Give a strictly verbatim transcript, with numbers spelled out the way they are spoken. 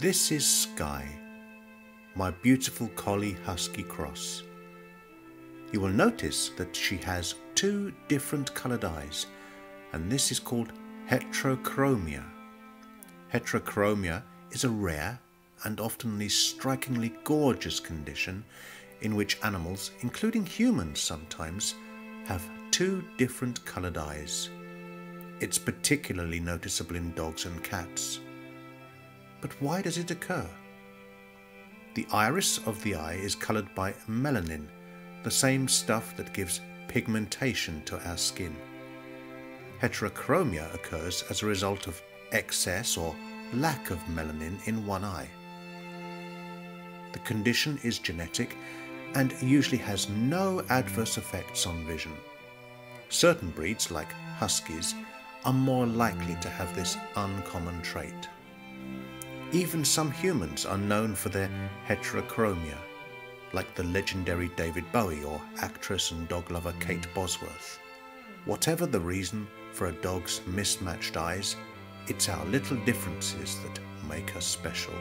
This is Sky, my beautiful Collie Husky cross. You will notice that she has two different coloured eyes, and this is called heterochromia. Heterochromia is a rare and often strikingly gorgeous condition in which animals, including humans sometimes, have two different coloured eyes. It's particularly noticeable in dogs and cats. But why does it occur? The iris of the eye is coloured by melanin, the same stuff that gives pigmentation to our skin. Heterochromia occurs as a result of excess or lack of melanin in one eye. The condition is genetic and usually has no adverse effects on vision. Certain breeds, like Huskies, are more likely to have this uncommon trait. Even some humans are known for their heterochromia, like the legendary David Bowie or actress and dog lover Kate Bosworth. Whatever the reason for a dog's mismatched eyes, it's our little differences that make us special.